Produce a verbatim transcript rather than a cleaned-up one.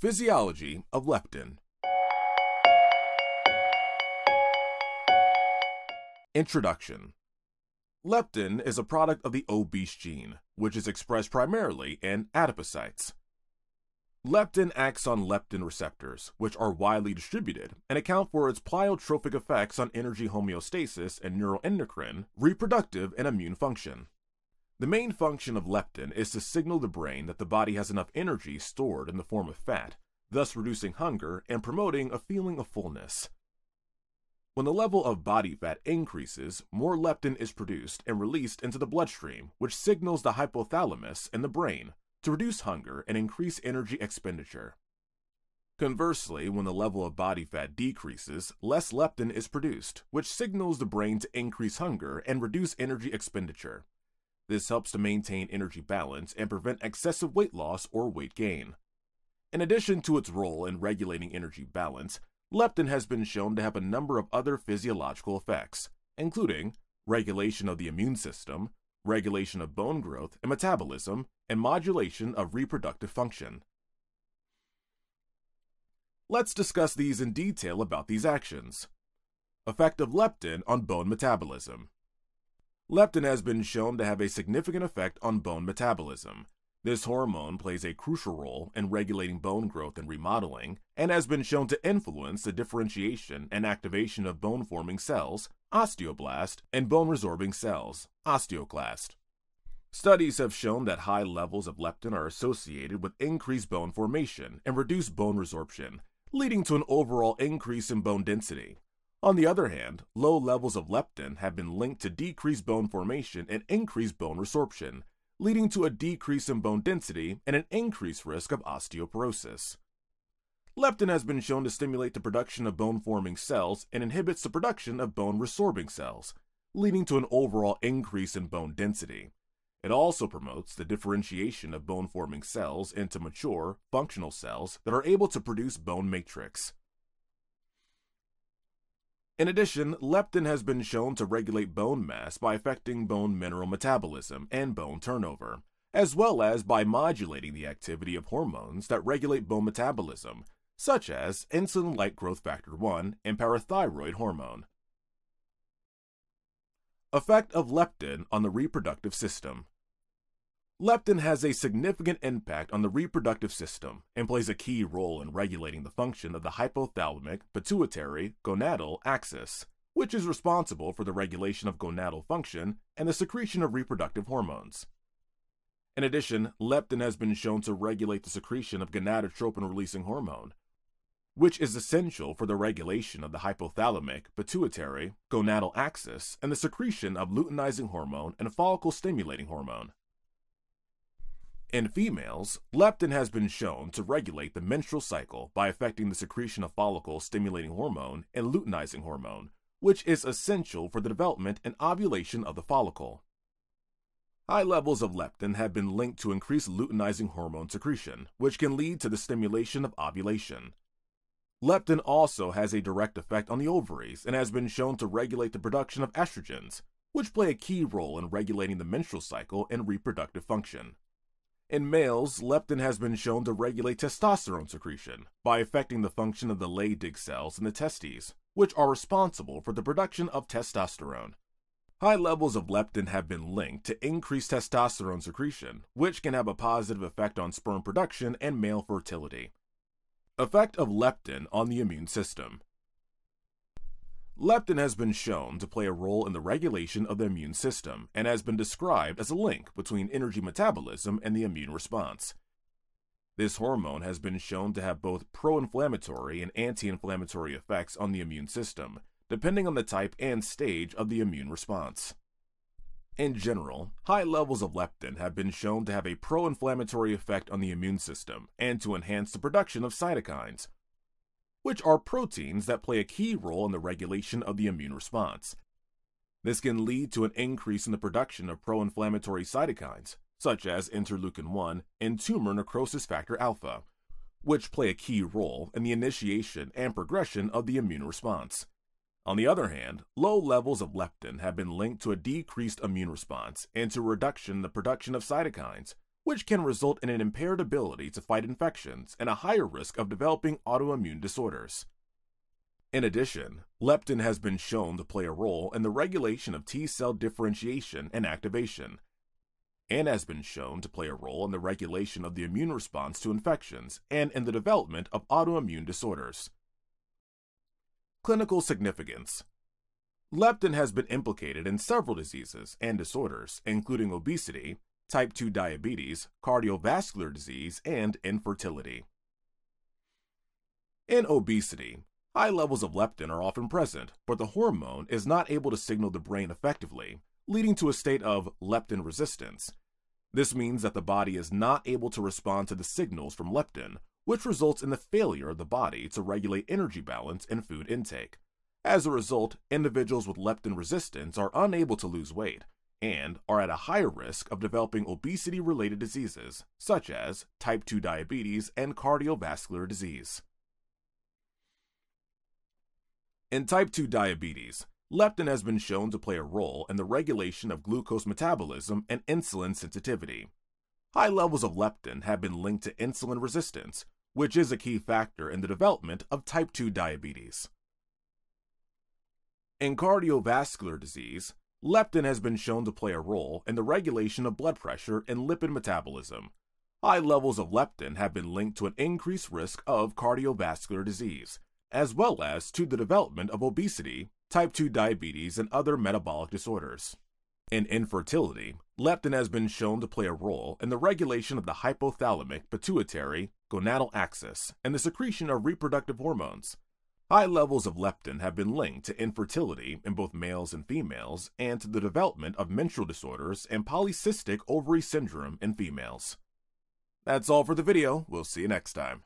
Physiology of leptin. Introduction. Leptin is a product of the obese gene, which is expressed primarily in adipocytes. Leptin acts on leptin receptors, which are widely distributed and account for its pleiotropic effects on energy homeostasis and neuroendocrine, reproductive, and immune function. The main function of leptin is to signal the brain that the body has enough energy stored in the form of fat, thus reducing hunger and promoting a feeling of fullness. When the level of body fat increases, more leptin is produced and released into the bloodstream, which signals the hypothalamus and the brain to reduce hunger and increase energy expenditure. Conversely, when the level of body fat decreases, less leptin is produced, which signals the brain to increase hunger and reduce energy expenditure. This helps to maintain energy balance and prevent excessive weight loss or weight gain. In addition to its role in regulating energy balance, leptin has been shown to have a number of other physiological effects, including regulation of the immune system, regulation of bone growth and metabolism, and modulation of reproductive function. Let's discuss these in detail about these actions. Effect of leptin on bone metabolism. Leptin has been shown to have a significant effect on bone metabolism. This hormone plays a crucial role in regulating bone growth and remodeling, and has been shown to influence the differentiation and activation of bone-forming cells, osteoblast, and bone-resorbing cells, osteoclast. Studies have shown that high levels of leptin are associated with increased bone formation and reduced bone resorption, leading to an overall increase in bone density. On the other hand, low levels of leptin have been linked to decreased bone formation and increased bone resorption, leading to a decrease in bone density and an increased risk of osteoporosis. Leptin has been shown to stimulate the production of bone-forming cells and inhibits the production of bone-resorbing cells, leading to an overall increase in bone density. It also promotes the differentiation of bone-forming cells into mature, functional cells that are able to produce bone matrix. In addition, leptin has been shown to regulate bone mass by affecting bone mineral metabolism and bone turnover, as well as by modulating the activity of hormones that regulate bone metabolism, such as insulin-like growth factor one and parathyroid hormone. Effect of leptin on the reproductive system. Leptin has a significant impact on the reproductive system and plays a key role in regulating the function of the hypothalamic-pituitary-gonadal axis, which is responsible for the regulation of gonadal function and the secretion of reproductive hormones. In addition, leptin has been shown to regulate the secretion of gonadotropin-releasing hormone, which is essential for the regulation of the hypothalamic-pituitary-gonadal axis and the secretion of luteinizing hormone and follicle-stimulating hormone. In females, leptin has been shown to regulate the menstrual cycle by affecting the secretion of follicle-stimulating hormone and luteinizing hormone, which is essential for the development and ovulation of the follicle. High levels of leptin have been linked to increased luteinizing hormone secretion, which can lead to the stimulation of ovulation. Leptin also has a direct effect on the ovaries and has been shown to regulate the production of estrogens, which play a key role in regulating the menstrual cycle and reproductive function. In males, leptin has been shown to regulate testosterone secretion by affecting the function of the Leydig cells in the testes, which are responsible for the production of testosterone. High levels of leptin have been linked to increased testosterone secretion, which can have a positive effect on sperm production and male fertility. Effect of leptin on the immune system. Leptin has been shown to play a role in the regulation of the immune system and has been described as a link between energy metabolism and the immune response. This hormone has been shown to have both pro-inflammatory and anti-inflammatory effects on the immune system, depending on the type and stage of the immune response. In general, high levels of leptin have been shown to have a pro-inflammatory effect on the immune system and to enhance the production of cytokines, which are proteins that play a key role in the regulation of the immune response. This can lead to an increase in the production of pro-inflammatory cytokines, such as interleukin one and tumor necrosis factor alpha, which play a key role in the initiation and progression of the immune response. On the other hand, low levels of leptin have been linked to a decreased immune response and to a reduction in the production of cytokines, which can result in an impaired ability to fight infections and a higher risk of developing autoimmune disorders. In addition, leptin has been shown to play a role in the regulation of T-cell differentiation and activation, and has been shown to play a role in the regulation of the immune response to infections and in the development of autoimmune disorders. Clinical significance. Leptin has been implicated in several diseases and disorders, including obesity, type two diabetes, cardiovascular disease, and infertility. In obesity, high levels of leptin are often present, but the hormone is not able to signal the brain effectively, leading to a state of leptin resistance. This means that the body is not able to respond to the signals from leptin, which results in the failure of the body to regulate energy balance and food intake. As a result, individuals with leptin resistance are unable to lose weight and are at a higher risk of developing obesity-related diseases, such as type two diabetes and cardiovascular disease. In type two diabetes, leptin has been shown to play a role in the regulation of glucose metabolism and insulin sensitivity. High levels of leptin have been linked to insulin resistance, which is a key factor in the development of type two diabetes. In cardiovascular disease, leptin has been shown to play a role in the regulation of blood pressure and lipid metabolism. High levels of leptin have been linked to an increased risk of cardiovascular disease, as well as to the development of obesity, type two diabetes, and other metabolic disorders. In infertility, leptin has been shown to play a role in the regulation of the hypothalamic-pituitary-gonadal axis and the secretion of reproductive hormones. High levels of leptin have been linked to infertility in both males and females and to the development of menstrual disorders and polycystic ovary syndrome in females. That's all for the video. We'll see you next time.